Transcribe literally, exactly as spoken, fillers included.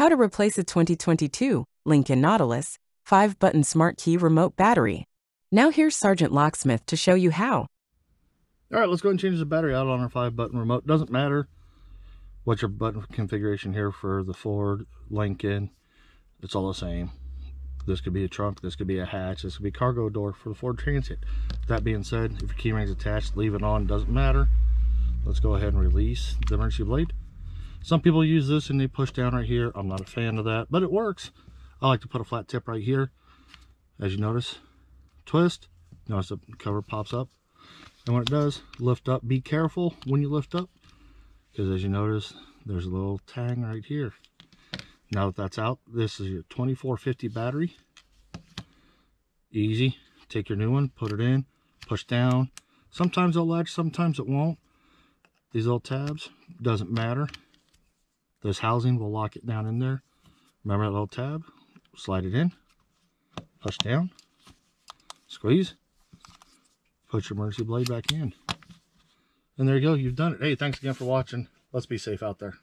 How to replace a twenty twenty-two Lincoln Nautilus five button smart key remote battery. Now here's Sergeant Locksmith to show you how. All right, let's go and change the battery out on our five button remote. Doesn't matter what your button configuration here for the Ford, Lincoln, it's all the same. This could be a trunk, this could be a hatch, this could be cargo door for the Ford Transit. That being said, if your key ring's attached, leave it on, doesn't matter. Let's go ahead and release the emergency blade. Some people use this and they push down right here. I'm not a fan of that, but it works. I like to put a flat tip right here. As you notice, twist, notice the cover pops up. And when it does, lift up. Be careful when you lift up, because as you notice, there's a little tang right here. Now that that's out, this is your twenty-four fifty battery. Easy. Take your new one, put it in, push down. Sometimes it'll latch, sometimes it won't. These little tabs, doesn't matter. This housing will lock it down in there. Remember that little tab? Slide it in, push down, squeeze, put your emergency blade back in. And there you go, you've done it. Hey, thanks again for watching. Let's be safe out there.